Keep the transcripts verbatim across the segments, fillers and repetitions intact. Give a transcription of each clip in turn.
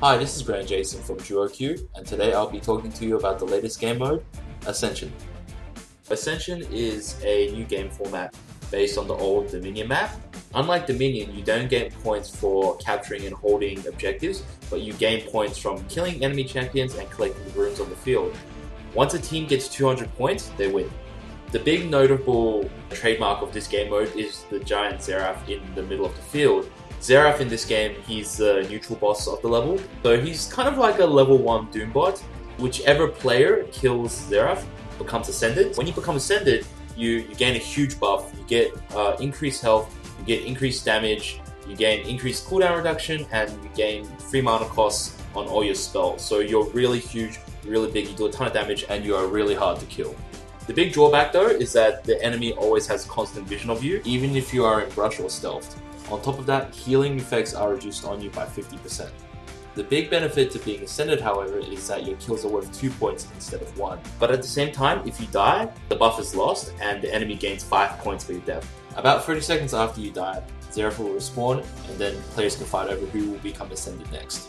Hi, this is Grant Jason from DuoQ, and today I'll be talking to you about the latest game mode, Ascension. Ascension is a new game format based on the old Dominion map. Unlike Dominion, you don't gain points for capturing and holding objectives, but you gain points from killing enemy champions and collecting rooms on the field. Once a team gets two hundred points, they win. The big notable trademark of this game mode is the giant Seraph in the middle of the field. Xerath in this game, he's the neutral boss of the level, so he's kind of like a level one Doombot. Whichever player kills Xerath becomes Ascended. When you become Ascended, you, you gain a huge buff. You get uh, increased health, you get increased damage, you gain increased cooldown reduction, and you gain free mana costs on all your spells. So you're really huge, really big, you do a ton of damage, and you are really hard to kill. The big drawback though is that the enemy always has constant vision of you, even if you are in brush or stealthed. On top of that, healing effects are reduced on you by fifty percent. The big benefit to being Ascended, however, is that your kills are worth two points instead of one. But at the same time, if you die, the buff is lost and the enemy gains five points for your death. About thirty seconds after you die, Zeref will respawn, and then players can fight over who will become Ascended next.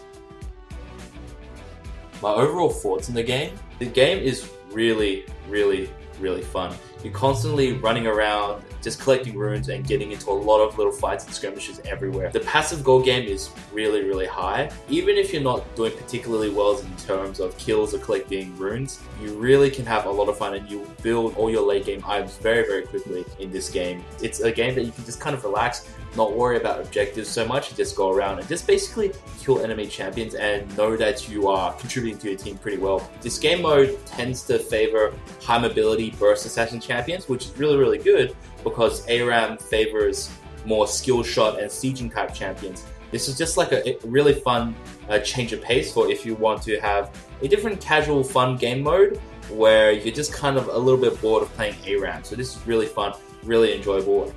My overall thoughts on the game? The game is really, really, really fun. You're constantly running around, just collecting runes and getting into a lot of little fights and skirmishes everywhere. The passive goal game is really, really high. Even if you're not doing particularly well in terms of kills or collecting runes, you really can have a lot of fun, and you build all your late game items very, very quickly in this game. It's a game that you can just kind of relax, not worry about objectives so much, just go around and just basically kill enemy champions and know that you are contributing to your team pretty well. This game mode tends to favor high mobility burst assassin champions, which is really, really good because ARAM favors more skill shot and sieging type champions. This is just like a really fun uh, change of pace for if you want to have a different casual fun game mode where you're just kind of a little bit bored of playing ARAM. So this is really fun, really enjoyable.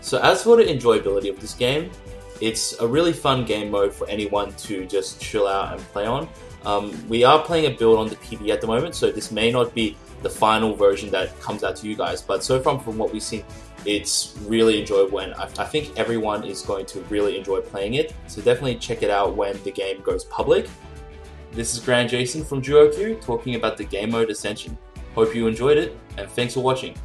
So as for the enjoyability of this game, it's a really fun game mode for anyone to just chill out and play on. Um, we are playing a build on the P B E at the moment, so this may not be the final version that comes out to you guys, but so far from what we've seen, it's really enjoyable, and I, I think everyone is going to really enjoy playing it, so definitely check it out when the game goes public. This is Grant Jason from DuoQ talking about the game mode Ascension. Hope you enjoyed it, and thanks for watching.